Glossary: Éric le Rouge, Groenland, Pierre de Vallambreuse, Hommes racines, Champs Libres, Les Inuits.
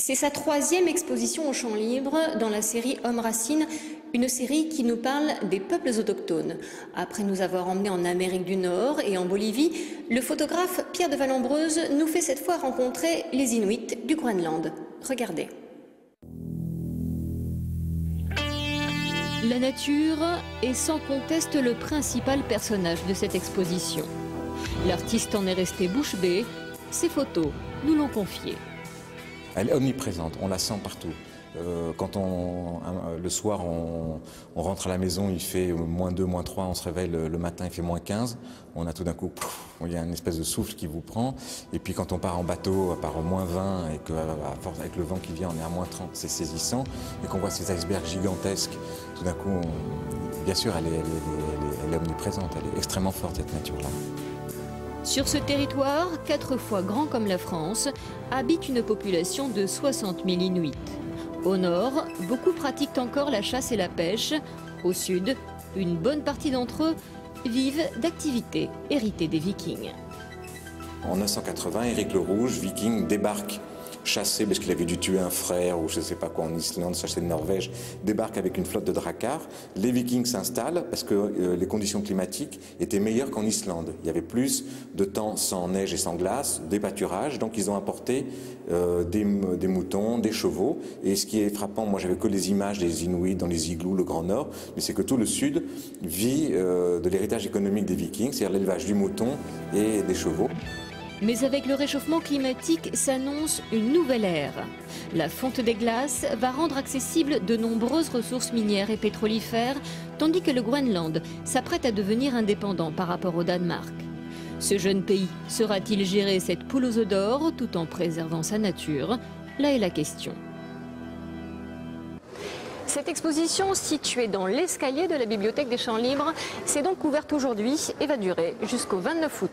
C'est sa troisième exposition au Champs Libres dans la série Hommes racines, une série qui nous parle des peuples autochtones. Après nous avoir emmenés en Amérique du Nord et en Bolivie, le photographe Pierre de Vallambreuse nous fait cette fois rencontrer les Inuits du Groenland. Regardez. La nature est sans conteste le principal personnage de cette exposition. L'artiste en est resté bouche bée. Ces photos nous l'ont confiée. Elle est omniprésente, on la sent partout. Quand le soir on rentre à la maison, il fait moins 2, moins 3, on se réveille le matin, il fait moins 15. On a tout d'un coup, il y a une espèce de souffle qui vous prend. Et puis quand on part en bateau, à part moins 20, et qu'avec le vent qui vient, on est à moins 30, c'est saisissant. Et qu'on voit ces icebergs gigantesques, tout d'un coup, bien sûr, elle est omniprésente, elle est extrêmement forte, cette nature-là. Sur ce territoire, 4 fois grand comme la France, habite une population de 60 000 Inuits. Au nord, beaucoup pratiquent encore la chasse et la pêche. Au sud, une bonne partie d'entre eux vivent d'activités héritées des Vikings. En 980, Éric le Rouge, Viking, débarque, chassé parce qu'il avait dû tuer un frère ou je ne sais pas quoi en Islande, chassé de Norvège, débarque avec une flotte de drakkar. Les Vikings s'installent parce que les conditions climatiques étaient meilleures qu'en Islande. Il y avait plus de temps sans neige et sans glace, des pâturages, donc ils ont apporté des moutons, des chevaux. Et ce qui est frappant, moi j'avais que les images des Inuits dans les igloos, le Grand Nord, mais c'est que tout le Sud vit de l'héritage économique des Vikings, c'est-à-dire l'élevage du mouton et des chevaux. Mais avec le réchauffement climatique s'annonce une nouvelle ère. La fonte des glaces va rendre accessibles de nombreuses ressources minières et pétrolifères, tandis que le Groenland s'apprête à devenir indépendant par rapport au Danemark. Ce jeune pays saura-t-il gérer cette poule aux œufs d'or tout en préservant sa nature? Là est la question. Cette exposition, située dans l'escalier de la bibliothèque des Champs Libres, s'est donc ouverte aujourd'hui et va durer jusqu'au 29 août.